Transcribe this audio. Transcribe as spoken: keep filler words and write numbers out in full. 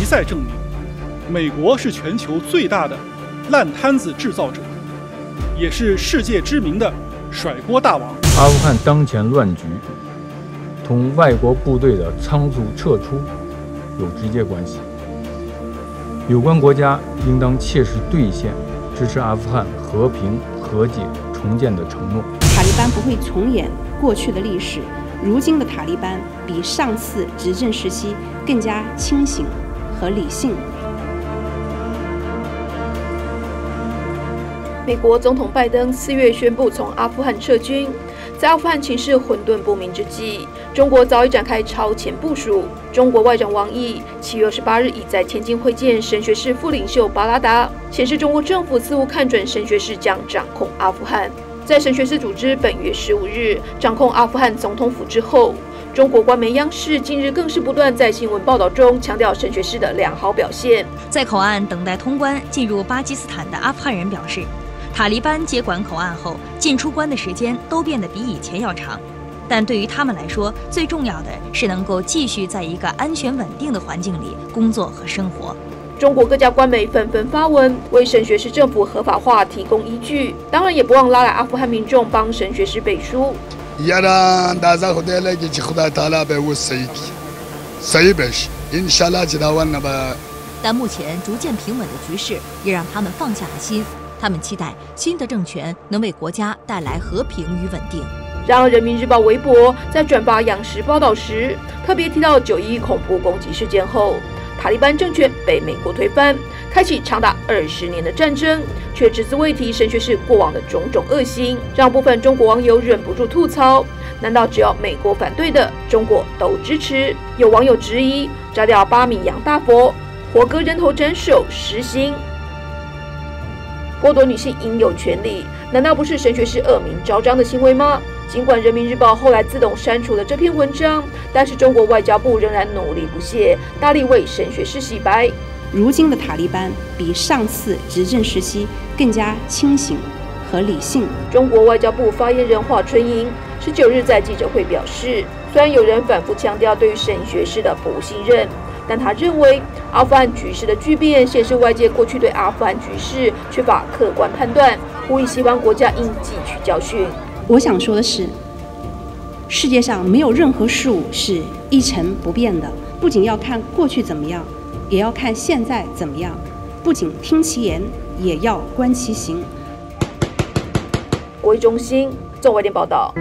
一再证明，美国是全球最大的烂摊子制造者，也是世界知名的甩锅大王。阿富汗当前乱局同外国部队的仓促撤出有直接关系，有关国家应当切实兑现支持阿富汗和平、和解、重建的承诺。塔利班不会重演过去的历史，如今的塔利班比上次执政时期更加清醒和理性。美国总统拜登四月宣布从阿富汗撤军，在阿富汗情势混沌不明之际，中国早已展开超前部署。中国外长王毅七月二十八日已在天津会见神学士副领袖巴拉达，显示中国政府似乎看准神学士将掌控阿富汗。在神学士组织本月十五日掌控阿富汗总统府之后，中国官媒央视近日更是不断在新闻报道中强调神学士的良好表现。在口岸等待通关进入巴基斯坦的阿富汗人表示，塔利班接管口岸后，进出关的时间都变得比以前要长，但对于他们来说，最重要的是能够继续在一个安全稳定的环境里工作和生活。中国各家官媒纷纷发文为神学士政府合法化提供依据，当然也不忘拉来阿富汗民众帮神学士背书。但目前逐渐平稳的局势也让他们放下了心。他们期待新的政权能为国家带来和平与稳定。然而，《人民日报》微博在转发央视报道时，特别提到九一恐怖攻击事件后，塔利班政权被美国推翻，开启长达二十年的战争，却只字未提神学士过往的种种恶行，让部分中国网友忍不住吐槽：难道只要美国反对的，中国都支持？有网友质疑：炸掉巴米扬大佛，火割人头斩首，实行。剥夺女性应有权利，难道不是神学士恶名昭彰的行为吗？尽管《人民日报》后来自动删除了这篇文章，但是中国外交部仍然努力不懈，大力为神学士洗白。如今的塔利班比上次执政时期更加清醒和理性。中国外交部发言人华春莹十九日在记者会表示，虽然有人反复强调对于神学士的不信任，但他认为，阿富汗局势的巨变显示外界过去对阿富汗局势缺乏客观判断，呼吁西方国家应汲取教训。我想说的是，世界上没有任何事物是一成不变的，不仅要看过去怎么样，也要看现在怎么样，不仅听其言，也要观其行。国际中心，综合点报道。